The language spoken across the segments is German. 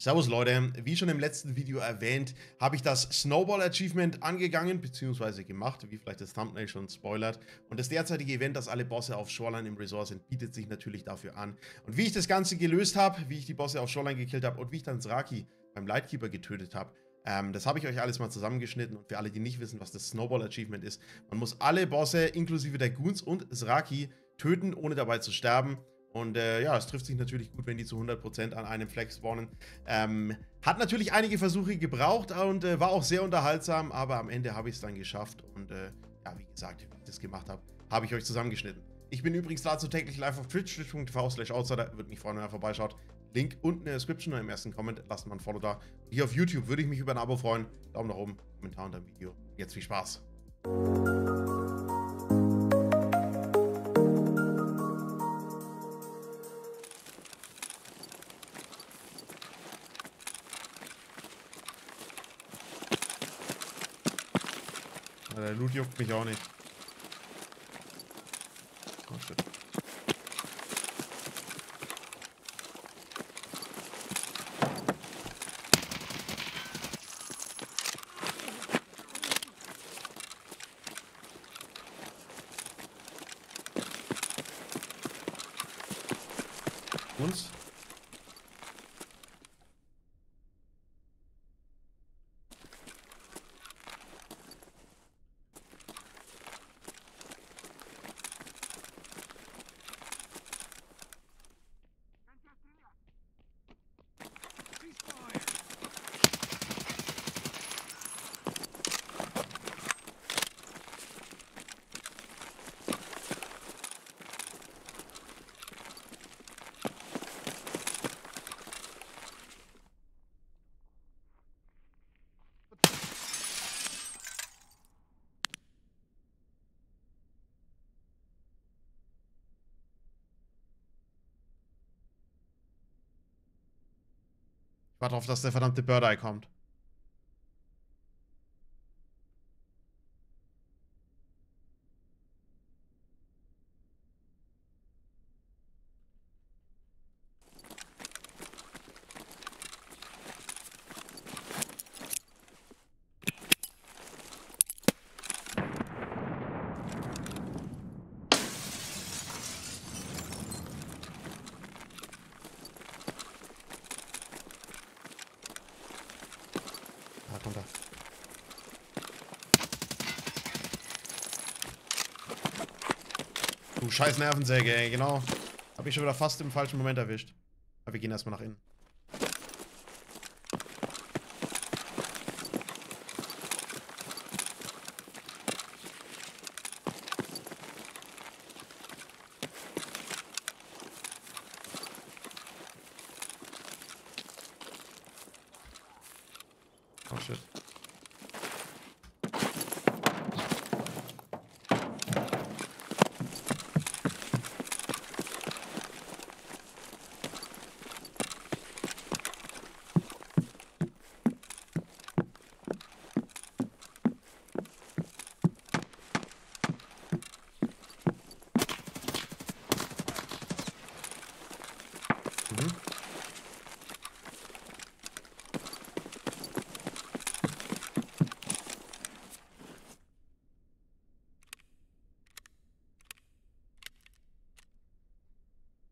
Servus Leute, wie schon im letzten Video erwähnt, habe ich das Snowball Achievement angegangen bzw. gemacht, wie vielleicht das Thumbnail schon spoilert. Und das derzeitige Event, dass alle Bosse auf Shoreline im Resort sind, bietet sich natürlich dafür an. Und wie ich das Ganze gelöst habe, wie ich die Bosse auf Shoreline gekillt habe und wie ich dann Zraki beim Lightkeeper getötet habe, das habe ich euch alles mal zusammengeschnitten. Und für alle, die nicht wissen, was das Snowball Achievement ist, man muss alle Bosse inklusive der Goons und Zraki töten, ohne dabei zu sterben. Und ja, es trifft sich natürlich gut, wenn die zu 100% an einem Flex spawnen. Hat natürlich einige Versuche gebraucht und war auch sehr unterhaltsam, aber am Ende habe ich es dann geschafft. Und ja, wie gesagt, wie ich das gemacht habe, habe ich euch zusammengeschnitten. Ich bin übrigens dazu täglich live auf Twitch.tv/outc1der. Würde mich freuen, wenn ihr vorbeischaut. Link unten in der Description oder im ersten Comment. Lasst mal ein Follow da. Und hier auf YouTube würde ich mich über ein Abo freuen. Daumen nach oben, Kommentar unter dem Video. Jetzt viel Spaß. Der Loot juckt mich auch nicht. Oh shit. Uns? Ich warte auf, dass der verdammte Bird-Eye kommt. Du scheiß Nervensäge, ey, genau. Hab ich schon wieder fast im falschen Moment erwischt. Aber wir gehen erstmal nach innen. Oh shit.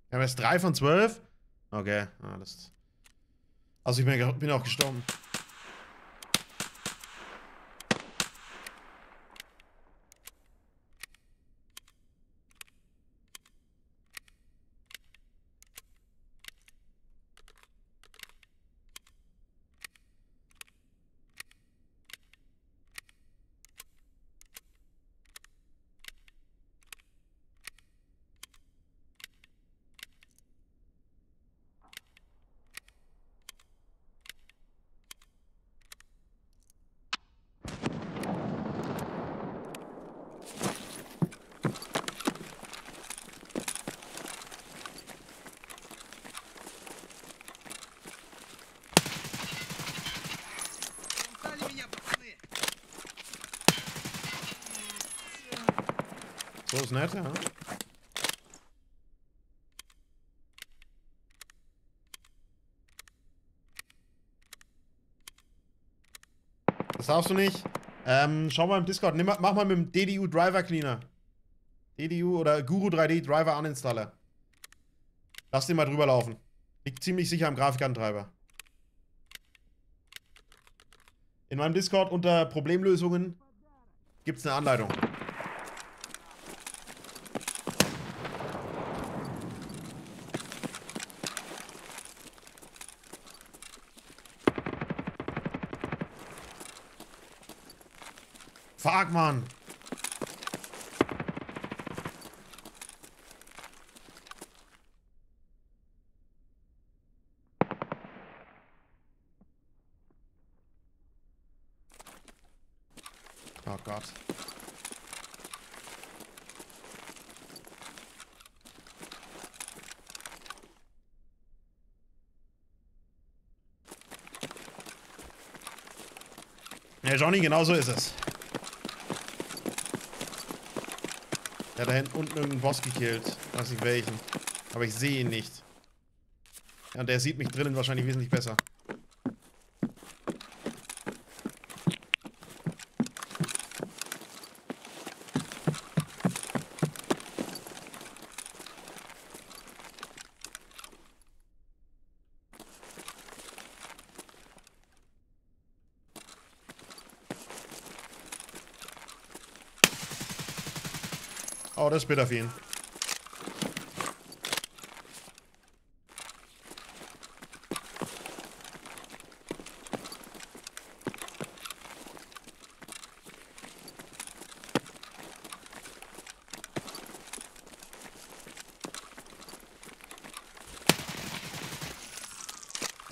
Wir haben erst 3 von 12. Okay, ah, das. Also ich bin auch gestorben. So ist nett, ja. Das darfst du nicht. Schau mal im Discord. Mach mal mit dem DDU Driver Cleaner. DDU oder Guru 3D Driver Uninstaller. Lass den mal drüber laufen. Liegt ziemlich sicher am Grafikkartentreiber. In meinem Discord unter Problemlösungen gibt es eine Anleitung. Fuck, Mann! Oh Gott. Ja, Johnny, genau so ist es. Der hat da hinten unten irgendeinen Boss gekillt. Ich weiß nicht welchen. Aber ich sehe ihn nicht. Ja, und der sieht mich drinnen wahrscheinlich wesentlich besser. Oh, das ist bitter für ihn.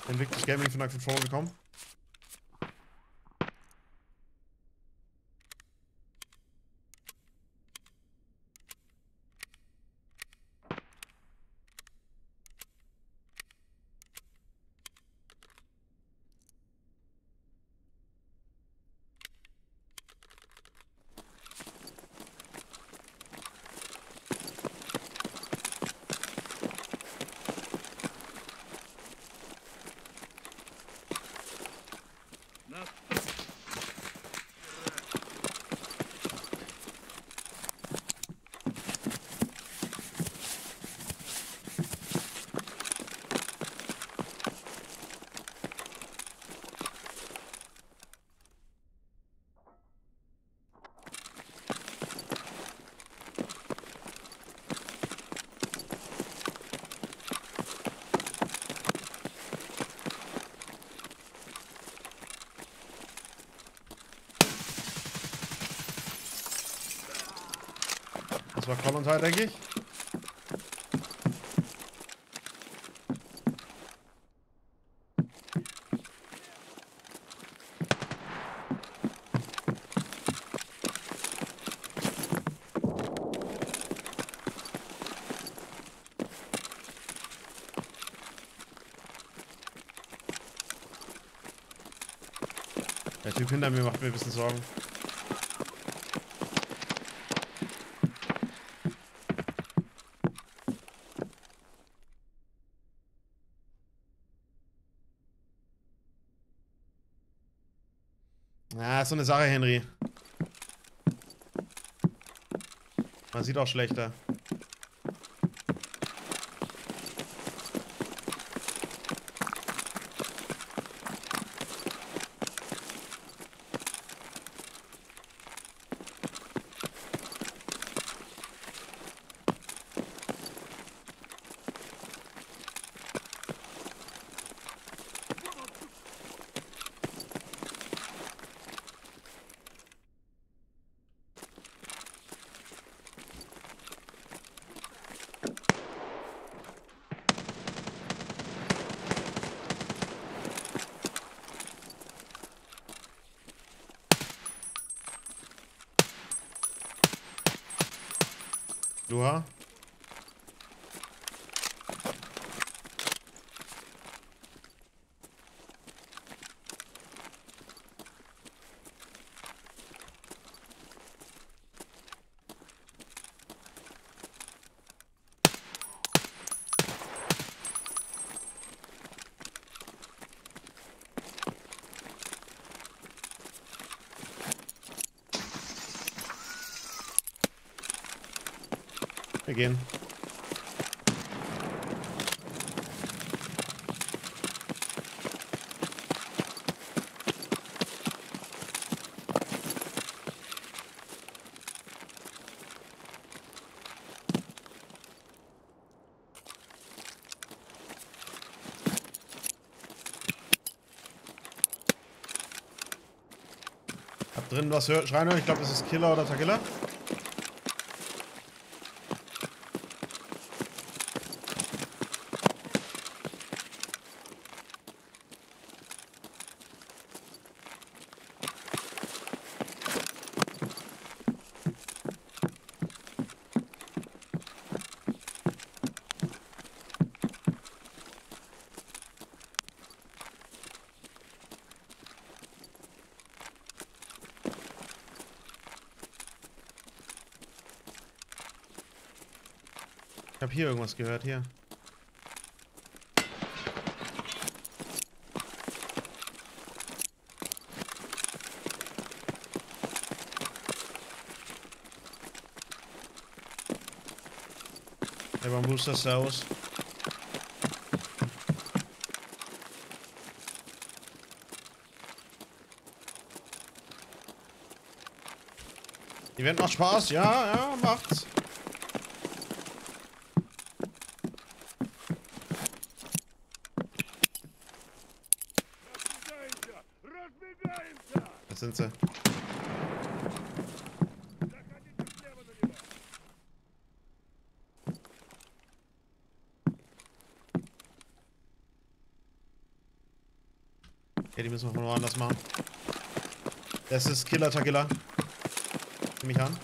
Invictus Gaming von Active Troll gekommen. Das war Kolontai, denke ich. Der Typ hinter mir macht mir ein bisschen Sorgen. So eine Sache, Henry. Man sieht auch schlechter. Gluhaar. Wir gehen. Drin was schreien hören. Ich glaube, das ist Killer oder Tagilla. Ich habe hier irgendwas gehört, hier. Der Bambus ist da aus. Event macht Spaß, ja, ja, macht's. Sind sie. Okay, die müssen wir von woanders machen. Das ist Killer Tagilla. Nimm mich an.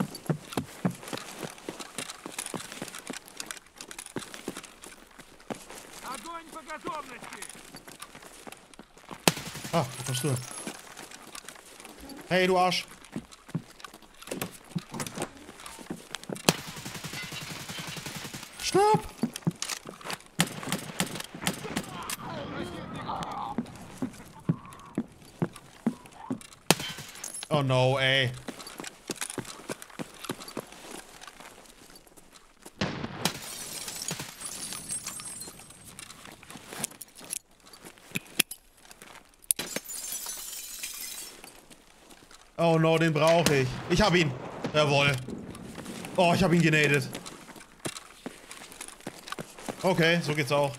Ah, wo kommst du? Hey, du Arsch! Stopp! Oh no, ey! Oh no, den brauche ich. Ich hab ihn. Jawohl. Oh, ich hab ihn genadet. Okay, so geht's auch.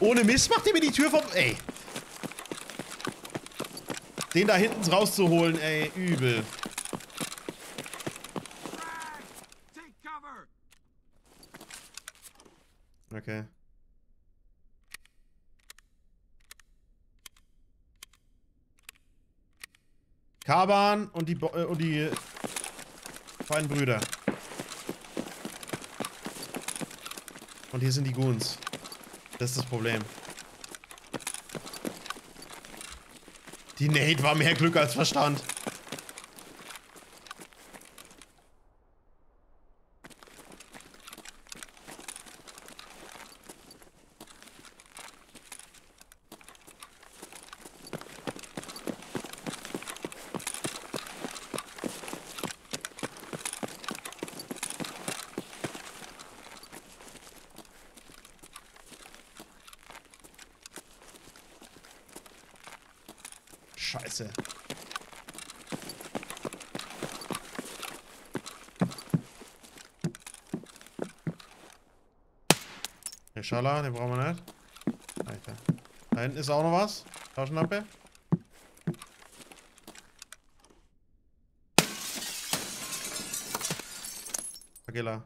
Ohne Mist macht ihr mir die Tür vom... Ey. Den da hinten rauszuholen, ey. Übel. Okay. Kaban und die beiden Brüder. Und hier sind die Goons. Das ist das Problem. Die Nate war mehr Glück als Verstand. Scheiße. Der Schaller, den brauchen wir nicht. Alter. Da hinten ist auch noch was. Taschenlampe. Tagilla.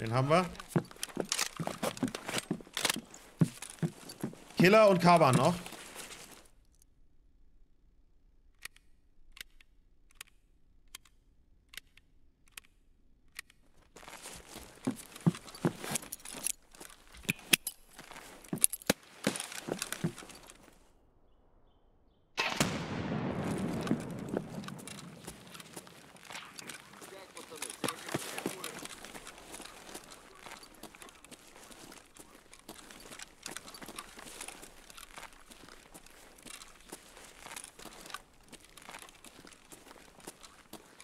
Den haben wir. Killer und Kaban noch.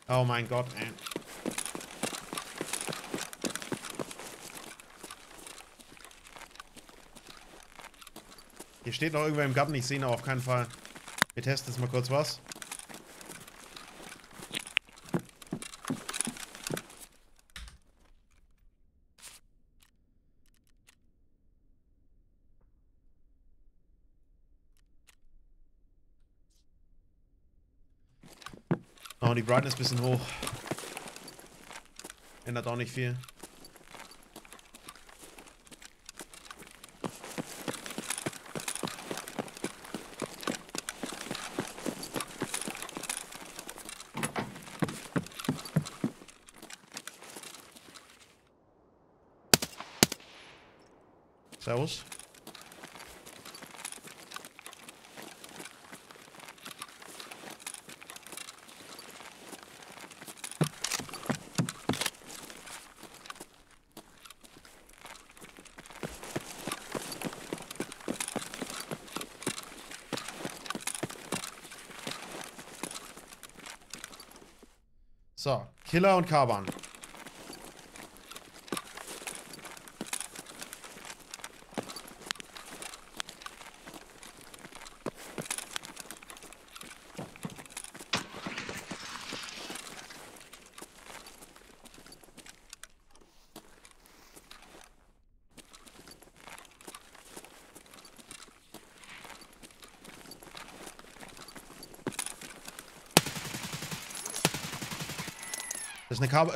Oh mein Gott, ey. Hier steht noch irgendwer im Garten, ich sehe ihn auf keinen Fall. Wir testen jetzt mal kurz was. Oh, die Brightness ist ein bisschen hoch. Ändert auch nicht viel. Servus. So, Killer und Kaban.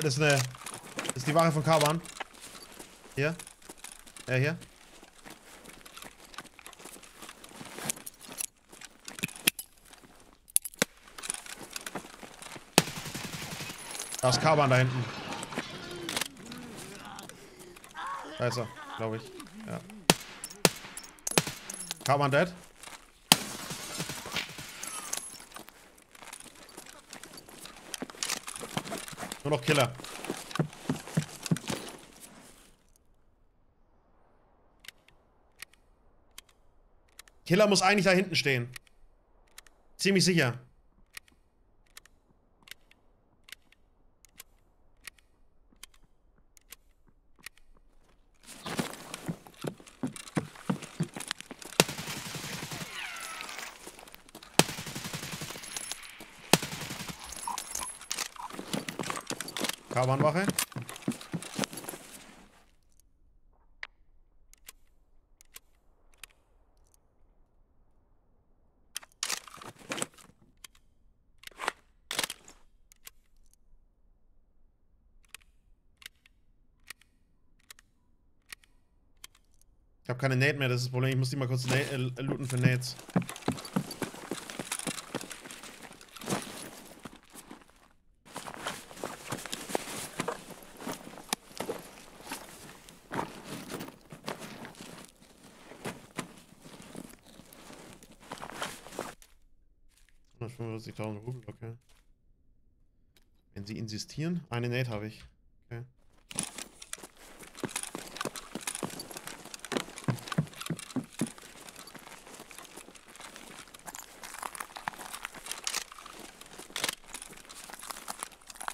Das ist die Ware von Kaban. Hier. Ja, hier. Da ist Kaban da hinten. Da ist er, glaube ich. Ja. Kaban dead. Nur noch Killer. Killer muss eigentlich da hinten stehen. Ziemlich sicher. Kabanwache. Ich habe keine Nade mehr, das ist das Problem. Ich muss die mal kurz looten für Nades. Rubel, okay. Wenn sie insistieren. Eine Nade habe ich. Okay.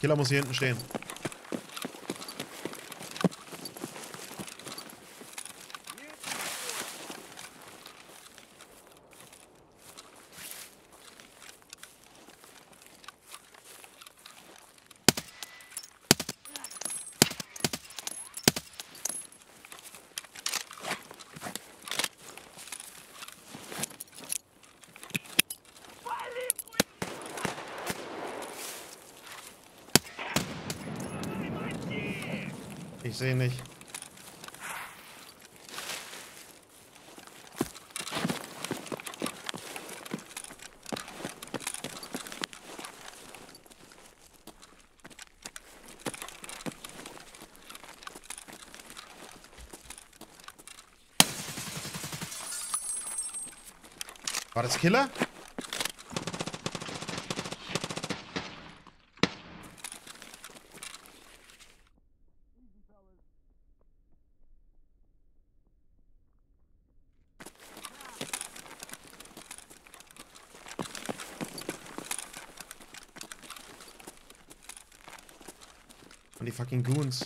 Killer muss hier hinten stehen. Ich sehe nicht. War das Killer? Von den fucking Goons.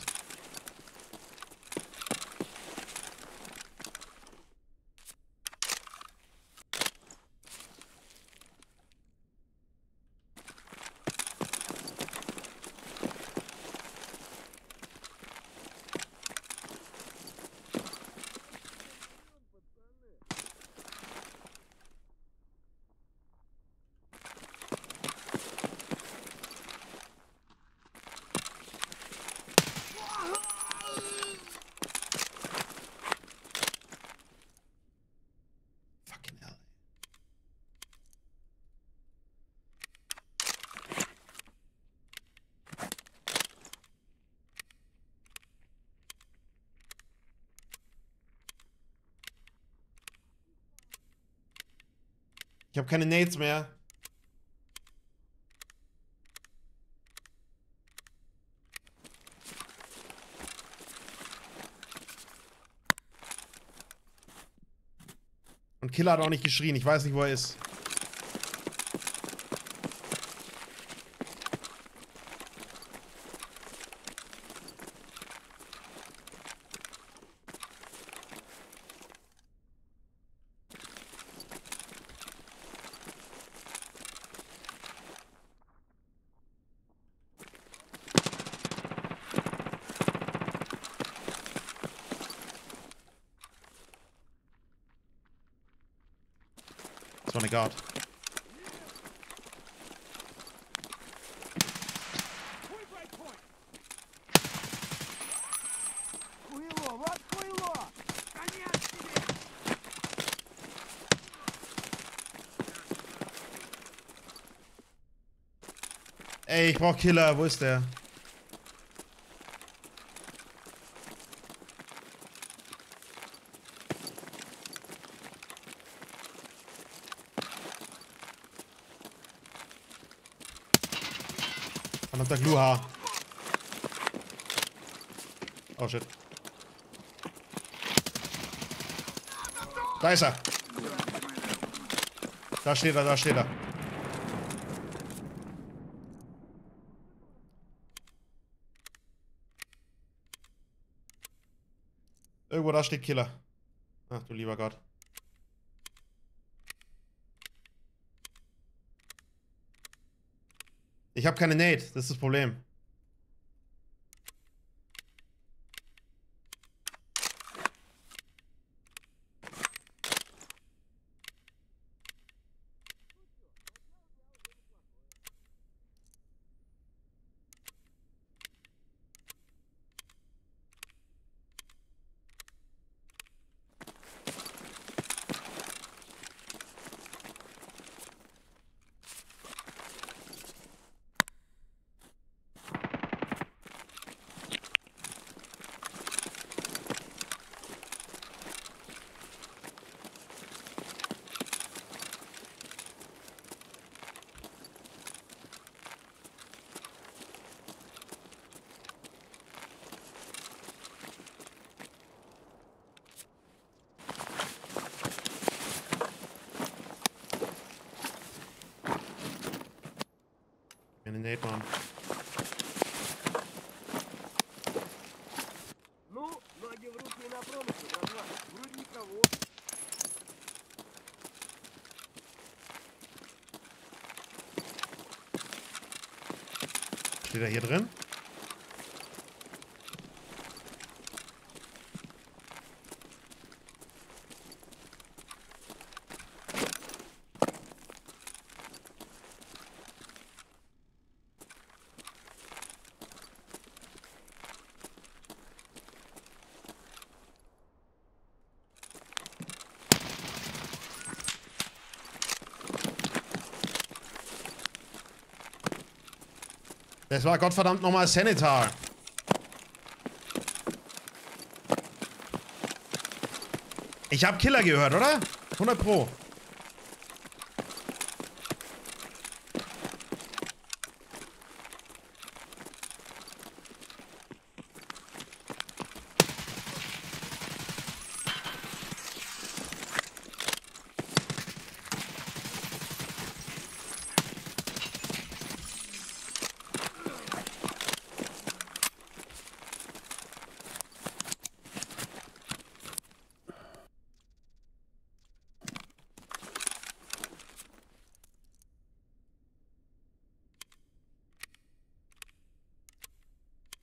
Ich habe keine Nades mehr. Und Killer hat auch nicht geschrien. Ich weiß nicht, wo er ist. Oh my God. Ey, ich brauch Killer, wo ist der? Der Gluhaar. Oh shit. Da ist er. Da steht er, da steht er. Irgendwo da steht Killer. Ach du lieber Gott. Ich habe keine Nade, das ist das Problem. Steht er hier drin? Das war Gottverdammt nochmal Sanitar. Ich hab Killer gehört, oder? 100 Pro.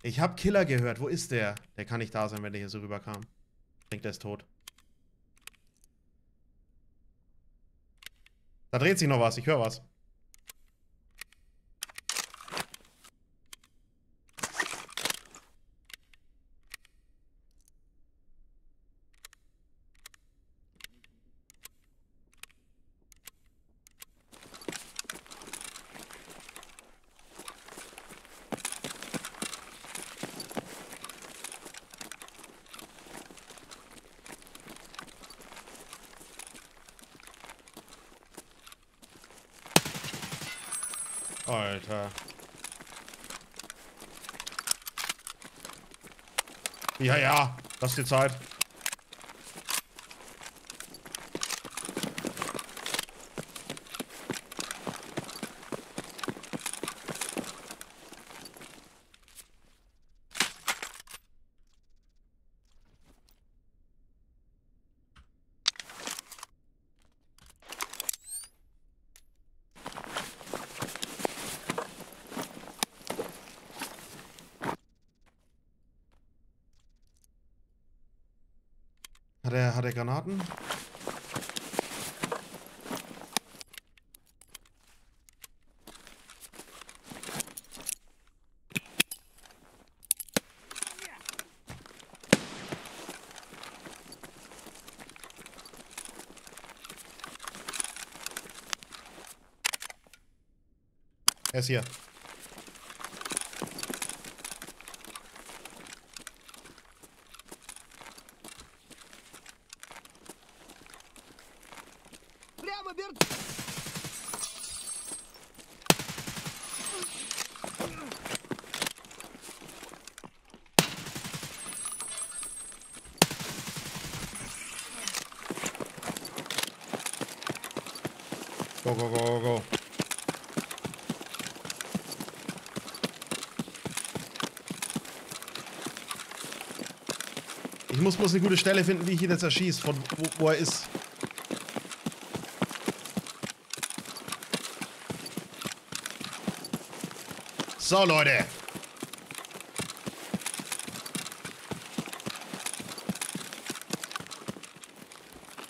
Ich habe Killer gehört. Wo ist der? Der kann nicht da sein, wenn der hier so rüberkam. Ich denke, der ist tot. Da dreht sich noch was. Ich höre was. Alter. Ja, ja. Lass dir Zeit. Hat er Granaten? Er ist hier. Go, go, go, go. Ich muss eine gute Stelle finden, wie ich ihn jetzt erschieße, von wo er ist. So, Leute.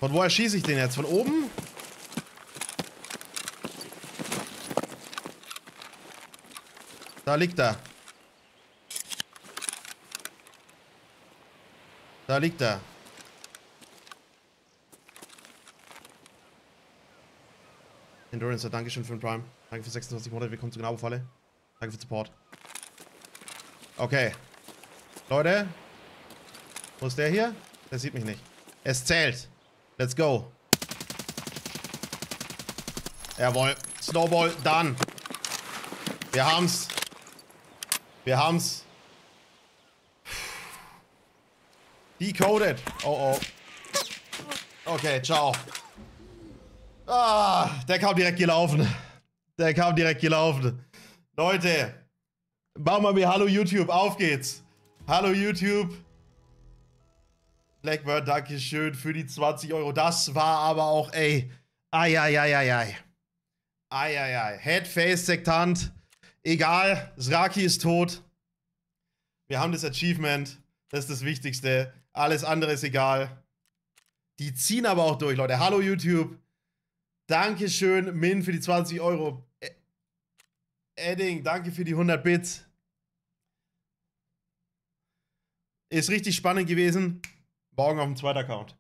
Von wo erschieße ich den jetzt? Von oben? Da liegt er. Da liegt er. Endurance, Dankeschön für den Prime. Danke für 26 Monate, willkommen zur Gnabofalle. Danke für Support. Okay. Leute. Wo ist der hier? Der sieht mich nicht. Es zählt. Let's go. Jawohl. Snowball, done. Wir haben's. Wir haben's. Decoded. Oh, oh. Okay, ciao. Ah, der kam direkt gelaufen. Der kam direkt gelaufen. Leute, machen wir mir Hallo YouTube. Auf geht's. Hallo YouTube. Blackbird, dankeschön für die 20 Euro. Das war aber auch, ey. Eieieiei. Eieiei. Headface, Sektant. Egal, Zraki ist tot. Wir haben das Achievement. Das ist das Wichtigste. Alles andere ist egal. Die ziehen aber auch durch, Leute. Hallo YouTube. Dankeschön, Min, für die 20 Euro. Edding, danke für die 100 Bits. Ist richtig spannend gewesen. Morgen auf dem zweiten Account.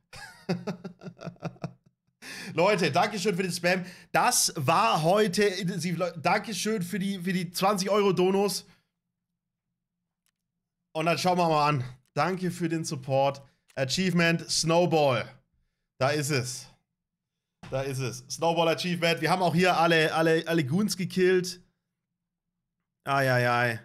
Leute, Dankeschön für den Spam. Das war heute intensiv. Dankeschön für die 20 Euro Donos. Und dann schauen wir mal an. Danke für den Support. Achievement Snowball. Da ist es. Da ist es. Snowball Achievement. Wir haben auch hier alle Goons gekillt. Ai, ai, ai.